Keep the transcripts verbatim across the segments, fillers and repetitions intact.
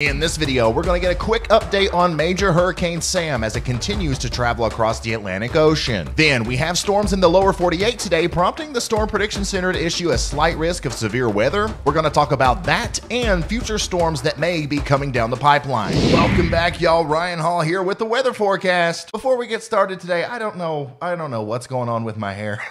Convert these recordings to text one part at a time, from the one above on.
In this video, we're going to get a quick update on major Hurricane Sam as it continues to travel across the Atlantic Ocean. Then, we have storms in the lower forty-eight today, prompting the Storm Prediction Center to issue a slight risk of severe weather. We're going to talk about that and future storms that may be coming down the pipeline. Welcome back, y'all. Ryan Hall here with the weather forecast. Before we get started today, I don't know, I don't know what's going on with my hair.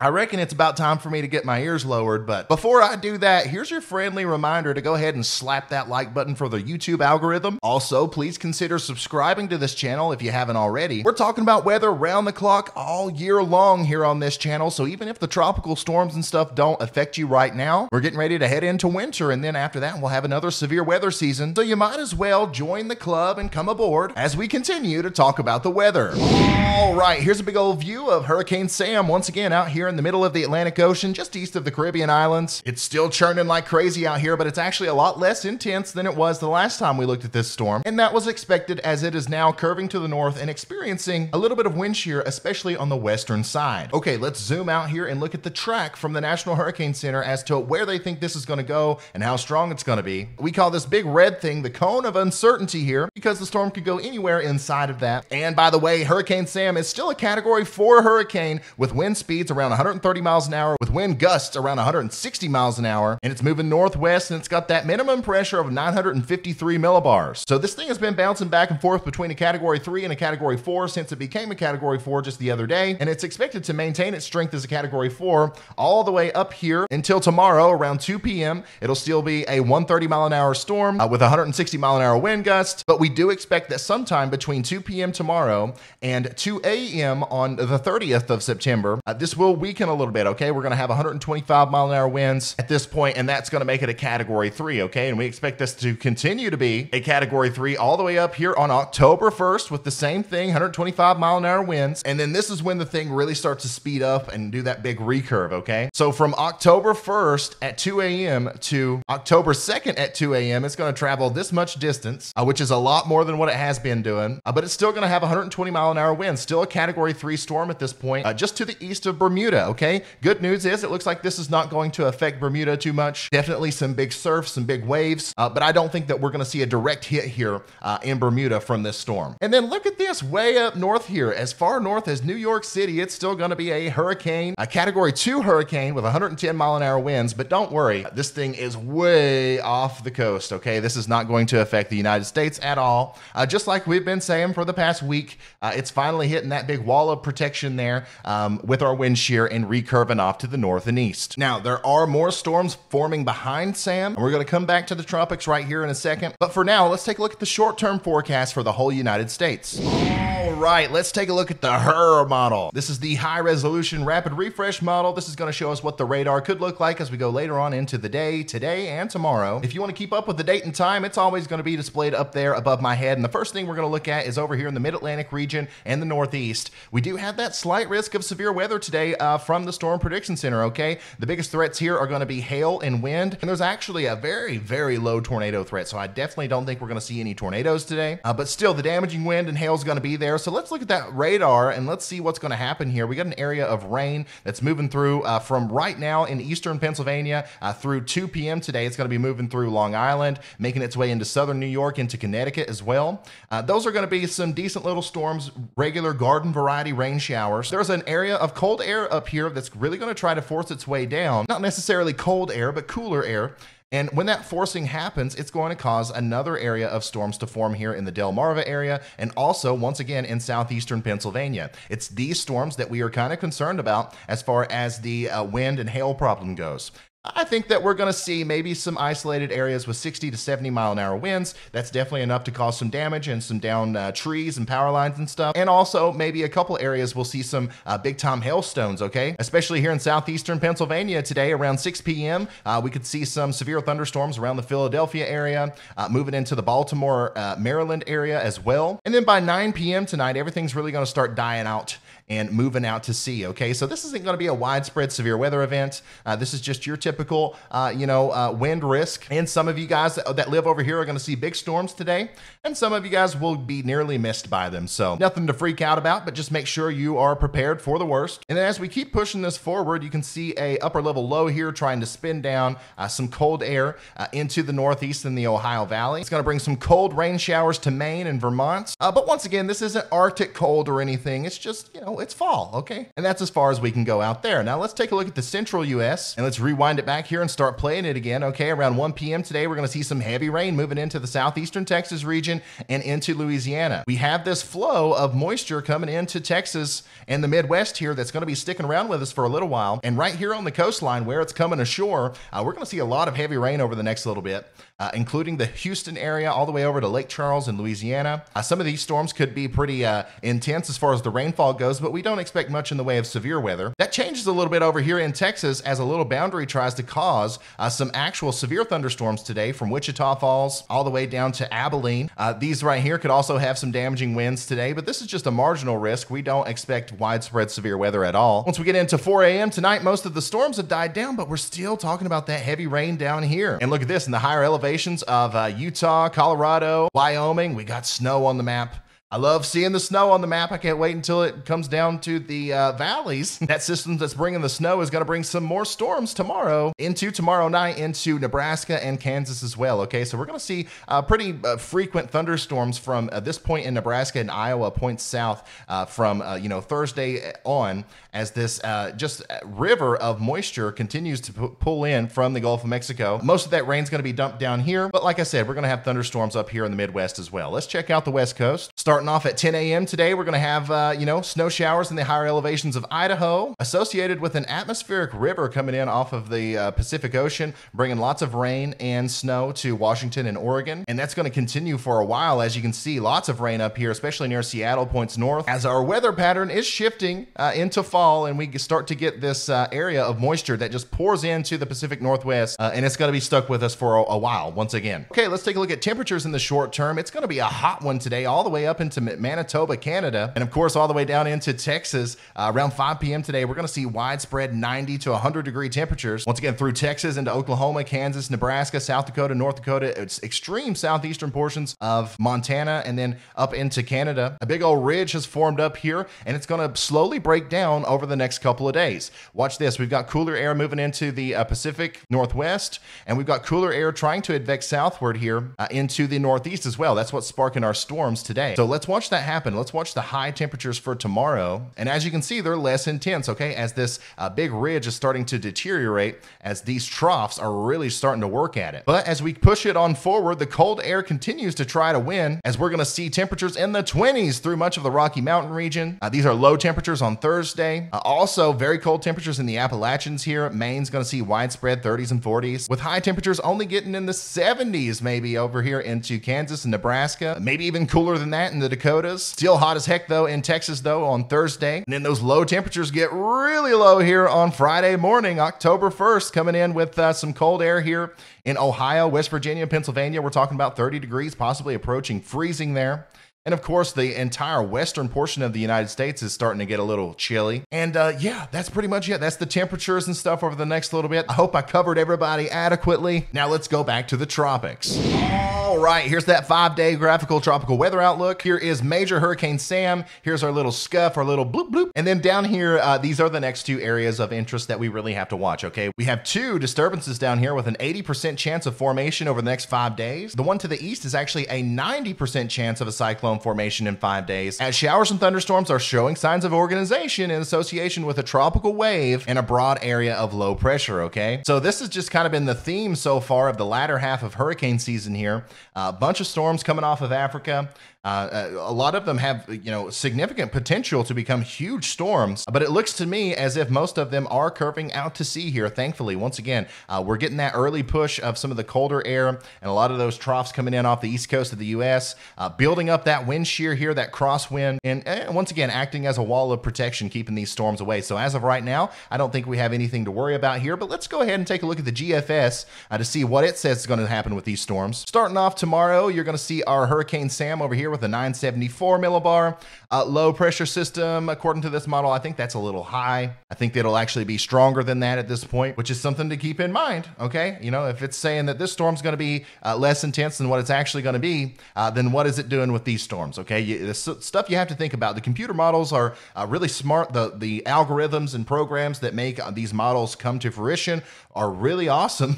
I reckon it's about time for me to get my ears lowered, but before I do that, here's your friendly reminder to go ahead and slap that like button for the YouTube algorithm. Also, please consider subscribing to this channel if you haven't already. We're talking about weather round the clock all year long here on this channel, so even if the tropical storms and stuff don't affect you right now, we're getting ready to head into winter, and then after that, we'll have another severe weather season, so you might as well join the club and come aboard as we continue to talk about the weather. All right, here's a big old view of Hurricane Sam once again out here in the middle of the Atlantic Ocean, just east of the Caribbean islands. It's still churning like crazy out here, but it's actually a lot less intense than it was the last time we looked at this storm, and that was expected as it is now curving to the north and experiencing a little bit of wind shear, especially on the western side. Okay, let's zoom out here and look at the track from the National Hurricane Center as to where they think this is going to go and how strong it's going to be. We call this big red thing the cone of uncertainty here because the storm could go anywhere inside of that. And by the way, Hurricane Sam is still a category four hurricane with wind speeds around one hundred thirty miles an hour with wind gusts around one hundred sixty miles an hour, and it's moving northwest, and it's got that minimum pressure of nine hundred fifty-three millibars. So this thing has been bouncing back and forth between a category three and a category four since it became a category four just the other day, and it's expected to maintain its strength as a category four all the way up here until tomorrow around two p m It'll still be a one hundred thirty mile an hour storm uh, with one hundred sixty mile an hour wind gusts, but we do expect that sometime between two p m tomorrow and two a m on the thirtieth of September, uh, this will weaken a little bit, okay? We're going to have one hundred twenty-five mile an hour winds at this point, and that's going to make it a category three, okay? And we expect this to continue to be a category three all the way up here on October first with the same thing, one hundred twenty-five mile an hour winds. And then this is when the thing really starts to speed up and do that big recurve, okay? So from October first at two a m to October second at two a m, it's going to travel this much distance, uh, which is a lot more than what it has been doing, uh, but it's still going to have one hundred twenty mile an hour winds, still a category three storm at this point, uh, just to the east of Bermuda. Okay, good news is it looks like this is not going to affect Bermuda too much. Definitely some big surf, some big waves, uh, but I don't think that we're going to see a direct hit here uh, in Bermuda from this storm. And then look at this way up north here, as far north as New York City. It's still going to be a hurricane, a category two hurricane with one hundred ten mile an hour winds, but don't worry, this thing is way off the coast, okay? This is not going to affect the United States at all. Uh, just like we've been saying for the past week, uh, it's finally hitting that big wall of protection there um, with our wind shear and recurving off to the north and east. Now, there are more storms forming behind Sam, and we're going to come back to the tropics right here in a second. But for now, let's take a look at the short-term forecast for the whole United States. All right, let's take a look at the HUR model. This is the high-resolution rapid refresh model. This is going to show us what the radar could look like as we go later on into the day, today and tomorrow. If you want to keep up with the date and time, it's always going to be displayed up there above my head. And the first thing we're going to look at is over here in the Mid-Atlantic region and the Northeast. We do have that slight risk of severe weather today, Uh, from the Storm Prediction Center, okay? The biggest threats here are going to be hail and wind, and there's actually a very, very low tornado threat, so I definitely don't think we're going to see any tornadoes today, uh, but still, the damaging wind and hail is going to be there, so let's look at that radar, and let's see what's going to happen here. We got an area of rain that's moving through uh, from right now in eastern Pennsylvania uh, through two p m today. It's going to be moving through Long Island, making its way into southern New York, into Connecticut as well. Uh, those are going to be some decent little storms, regular garden variety rain showers. There's an area of cold air up here that's really going to try to force its way down. Not necessarily cold air, but cooler air. And when that forcing happens, it's going to cause another area of storms to form here in the Delmarva area and also, once again, in southeastern Pennsylvania. It's these storms that we are kind of concerned about as far as the uh, wind and hail problem goes. I think that we're going to see maybe some isolated areas with sixty to seventy mile an hour winds. That's definitely enough to cause some damage and some down uh, trees and power lines and stuff. And also maybe a couple areas we'll see some uh, big time hailstones, okay? Especially here in southeastern Pennsylvania today around six p m Uh, we could see some severe thunderstorms around the Philadelphia area, uh, moving into the Baltimore, uh, Maryland area as well. And then by nine p m tonight, everything's really going to start dying out and moving out to sea. Okay, so this isn't going to be a widespread severe weather event. Uh, this is just your typical, uh, you know, uh, wind risk. And some of you guys that, that live over here are going to see big storms today, and some of you guys will be nearly missed by them. So nothing to freak out about, but just make sure you are prepared for the worst. And then as we keep pushing this forward, you can see a upper level low here trying to spin down uh, some cold air uh, into the northeast and the Ohio Valley. It's going to bring some cold rain showers to Maine and Vermont. Uh, but once again, this isn't Arctic cold or anything. It's just, you know, it's fall, okay? And that's as far as we can go out there. Now let's take a look at the central U S and let's rewind it back here and start playing it again, okay? Around one P M today, we're going to see some heavy rain moving into the southeastern Texas region and into Louisiana. We have this flow of moisture coming into Texas and the Midwest here that's going to be sticking around with us for a little while. And right here on the coastline where it's coming ashore, uh, we're going to see a lot of heavy rain over the next little bit, uh, including the Houston area all the way over to Lake Charles in Louisiana. Uh, some of these storms could be pretty uh, intense as far as the rainfall goes, but we don't expect much in the way of severe weather. That changes a little bit over here in Texas as a little boundary tries to cause uh, some actual severe thunderstorms today from Wichita Falls all the way down to Abilene. Uh, these right here could also have some damaging winds today, but this is just a marginal risk. We don't expect widespread severe weather at all. Once we get into four A M tonight, most of the storms have died down, but we're still talking about that heavy rain down here. And look at this, in the higher elevations of uh, Utah, Colorado, Wyoming, we got snow on the map. I love seeing the snow on the map. I can't wait until it comes down to the uh, valleys. That system that's bringing the snow is going to bring some more storms tomorrow into tomorrow night into Nebraska and Kansas as well. Okay, so we're going to see uh, pretty uh, frequent thunderstorms from uh, this point in Nebraska and Iowa, points south uh, from uh, you know, Thursday on, as this uh, just river of moisture continues to pull in from the Gulf of Mexico. Most of that rain's going to be dumped down here, but like I said, we're going to have thunderstorms up here in the Midwest as well. Let's check out the West Coast. Start Starting off at ten A M today, we're going to have, uh, you know, snow showers in the higher elevations of Idaho, associated with an atmospheric river coming in off of the uh, Pacific Ocean, bringing lots of rain and snow to Washington and Oregon. And that's going to continue for a while. As you can see, lots of rain up here, especially near Seattle, points north, as our weather pattern is shifting uh, into fall, and we start to get this uh, area of moisture that just pours into the Pacific Northwest, uh, and it's going to be stuck with us for a, a while once again. Okay, let's take a look at temperatures in the short term. It's going to be a hot one today, all the way up in to Manitoba, Canada, and of course all the way down into Texas. Uh, around five P M today, we're going to see widespread ninety to one hundred degree temperatures once again through Texas into Oklahoma, Kansas, Nebraska, South Dakota, North Dakota, it's extreme southeastern portions of Montana, and then up into Canada. A big old ridge has formed up here, and it's going to slowly break down over the next couple of days. Watch this. We've got cooler air moving into the uh, Pacific Northwest, and we've got cooler air trying to advance southward here uh, into the Northeast as well. That's what's sparking our storms today. So let's Let's watch that happen. Let's watch the high temperatures for tomorrow. And as you can see, they're less intense, okay, as this uh, big ridge is starting to deteriorate, as these troughs are really starting to work at it. But as we push it on forward, the cold air continues to try to win, as we're going to see temperatures in the twenties through much of the Rocky Mountain region. Uh, these are low temperatures on Thursday. Uh, also, very cold temperatures in the Appalachians here. Maine's going to see widespread thirties and forties, with high temperatures only getting in the seventies maybe over here into Kansas and Nebraska. Maybe even cooler than that in the Dakotas. Still hot as heck though in Texas though on Thursday. And then those low temperatures get really low here on Friday morning, October first, coming in with uh, some cold air here in Ohio, West Virginia, Pennsylvania. We're talking about thirty degrees, possibly approaching freezing there. And of course, the entire western portion of the United States is starting to get a little chilly. And uh, yeah, that's pretty much it. That's the temperatures and stuff over the next little bit. I hope I covered everybody adequately. Now let's go back to the tropics. All right, here's that five-day graphical tropical weather outlook. Here is Major Hurricane Sam. Here's our little scuff, our little bloop bloop. And then down here, uh, these are the next two areas of interest that we really have to watch, okay? We have two disturbances down here with an eighty percent chance of formation over the next five days. The one to the east is actually a ninety percent chance of a cyclone formation in five days, as showers and thunderstorms are showing signs of organization in association with a tropical wave and a broad area of low pressure, okay? So this has just kind of been the theme so far of the latter half of hurricane season here. A uh, bunch of storms coming off of Africa. Uh, a lot of them have, you know, significant potential to become huge storms, but it looks to me as if most of them are curving out to sea here, thankfully. Once again, uh, we're getting that early push of some of the colder air and a lot of those troughs coming in off the east coast of the U S, uh, building up that wind shear here, that crosswind, and, and once again, acting as a wall of protection, keeping these storms away. So as of right now, I don't think we have anything to worry about here, but let's go ahead and take a look at the G F S uh, to see what it says is going to happen with these storms. Starting off tomorrow tomorrow, you're going to see our Hurricane Sam over here with a nine seventy-four millibar. Uh, low pressure system, according to this model, I think that's a little high. I think it'll actually be stronger than that at this point, which is something to keep in mind, okay? You know, if it's saying that this storm's going to be uh, less intense than what it's actually going to be, uh, then what is it doing with these storms, okay? You, this stuff you have to think about. The computer models are uh, really smart. The, the algorithms and programs that make these models come to fruition are really awesome,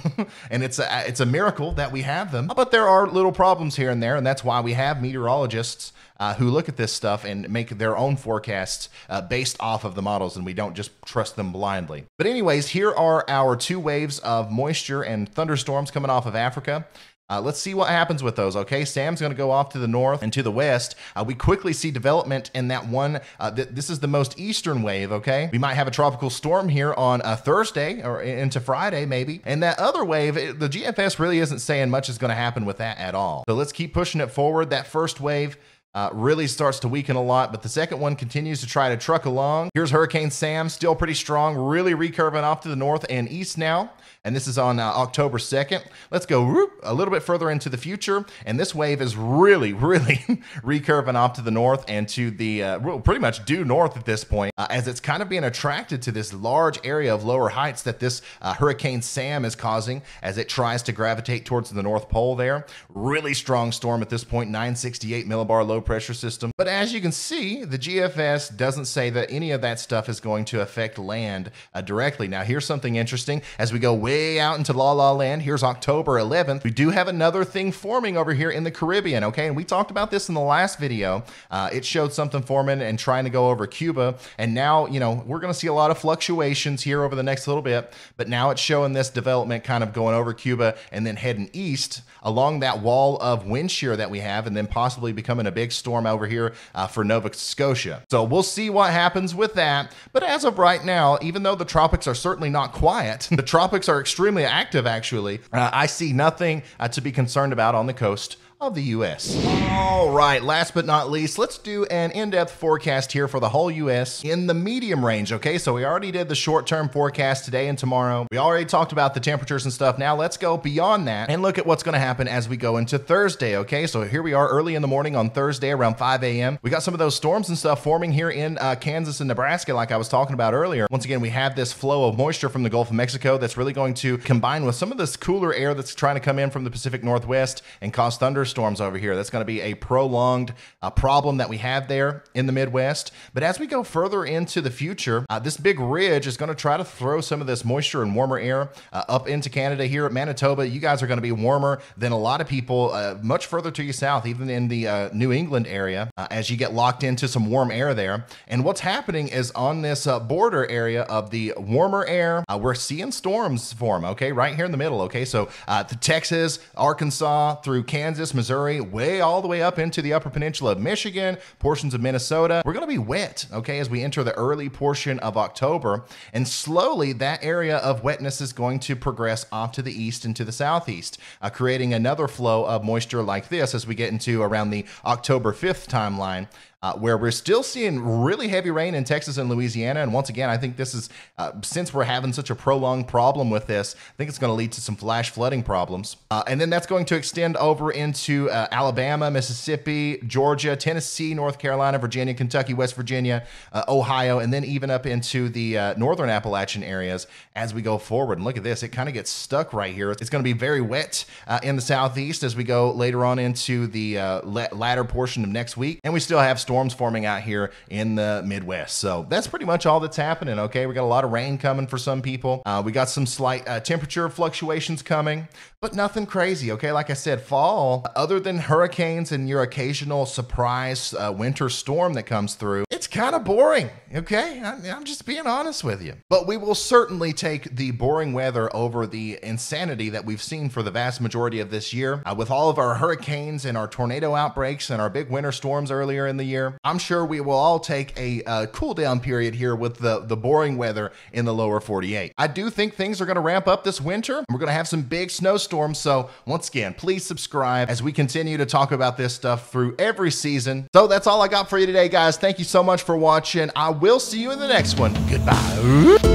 and it's a, it's a miracle that we have them. But there are little problems here and there, and that's why we have meteorologists uh, who look at this stuff and make their own forecasts uh, based off of the models, and we don't just trust them blindly. But anyways, here are our two waves of moisture and thunderstorms coming off of Africa. Uh, let's see what happens with those, okay? Sam's going to go off to the north and to the west. Uh, we quickly see development in that one. Uh, th this is the most eastern wave, okay? We might have a tropical storm here on a Thursday or into Friday, maybe. And that other wave, it, the G F S really isn't saying much is going to happen with that at all. So let's keep pushing it forward. That first wave Uh, really starts to weaken a lot, but the second one continues to try to truck along. Here's Hurricane Sam, still pretty strong, really recurving off to the north and east now. And this is on uh, October second. Let's go whoop, a little bit further into the future. And this wave is really, really recurving off to the north and to the uh, pretty much due north at this point, uh, as it's kind of being attracted to this large area of lower heights that this uh, Hurricane Sam is causing as it tries to gravitate towards the North Pole there. Really strong storm at this point, nine sixty-eight millibar low pressure system. But as you can see, the G F S doesn't say that any of that stuff is going to affect land uh, directly. Now, here's something interesting. As we go way out into La La Land, here's October eleventh. We do have another thing forming over here in the Caribbean, okay? And we talked about this in the last video. Uh, it showed something forming and trying to go over Cuba. And now, you know, we're going to see a lot of fluctuations here over the next little bit. But now it's showing this development kind of going over Cuba and then heading east along that wall of wind shear that we have, and then possibly becoming a big storm over here uh, for Nova Scotia. So we'll see what happens with that. But as of right now, even though the tropics are certainly not quiet, the tropics are extremely active, actually. Uh, I see nothing uh, to be concerned about on the coast of the U S All right, last but not least, let's do an in-depth forecast here for the whole U S in the medium range, okay? So we already did the short-term forecast today and tomorrow. We already talked about the temperatures and stuff. Now let's go beyond that and look at what's gonna happen as we go into Thursday, okay? So here we are early in the morning on Thursday around five A M We got some of those storms and stuff forming here in uh, Kansas and Nebraska, like I was talking about earlier. Once again, we have this flow of moisture from the Gulf of Mexico that's really going to combine with some of this cooler air that's trying to come in from the Pacific Northwest and cause thunderstorms storms over here. That's going to be a prolonged uh, problem that we have there in the Midwest. But as we go further into the future, uh, this big ridge is going to try to throw some of this moisture and warmer air uh, up into Canada. Here at Manitoba, you guys are going to be warmer than a lot of people uh, much further to your south, even in the uh, New England area, uh, as you get locked into some warm air there. And what's happening is on this uh, border area of the warmer air, uh, we're seeing storms form, okay, right here in the middle, okay? So uh, to Texas, Arkansas, through Kansas, Missouri, way all the way up into the Upper Peninsula of Michigan, portions of Minnesota. We're going to be wet, okay, as we enter the early portion of October. And slowly, that area of wetness is going to progress off to the east and to the southeast, uh, creating another flow of moisture like this as we get into around the October fifth timeline. Uh, where we're still seeing really heavy rain in Texas and Louisiana. And once again, I think this is, uh, since we're having such a prolonged problem with this, I think it's going to lead to some flash flooding problems. Uh, and then that's going to extend over into uh, Alabama, Mississippi, Georgia, Tennessee, North Carolina, Virginia, Kentucky, West Virginia, uh, Ohio, and then even up into the uh, northern Appalachian areas as we go forward. And look at this, it kind of gets stuck right here. It's going to be very wet uh, in the southeast as we go later on into the uh, latter portion of next week. And we still have storms storms forming out here in the Midwest. So that's pretty much all that's happening, okay? We got a lot of rain coming for some people. Uh, we got some slight uh, temperature fluctuations coming, but nothing crazy, okay? Like I said, fall, other than hurricanes and your occasional surprise uh, winter storm that comes through, it's kind of boring, okay? I, I'm just being honest with you. But we will certainly take the boring weather over the insanity that we've seen for the vast majority of this year. Uh, with all of our hurricanes and our tornado outbreaks and our big winter storms earlier in the year, I'm sure we will all take a uh, cool down period here with the, the boring weather in the lower forty-eight. I do think things are going to ramp up this winter, and we're going to have some big snowstorms. So once again, please subscribe as we continue to talk about this stuff through every season. So that's all I got for you today, guys. Thank you so much for watching. I will see you in the next one. Goodbye.